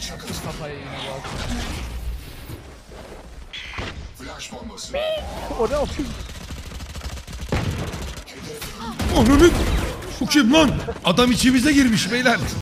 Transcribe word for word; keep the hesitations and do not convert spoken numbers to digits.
Şakası kafaya yine bak. Flash bombası. O ne yapıyor? Onun... Bu kim lan? Adam içimize girmiş beyler.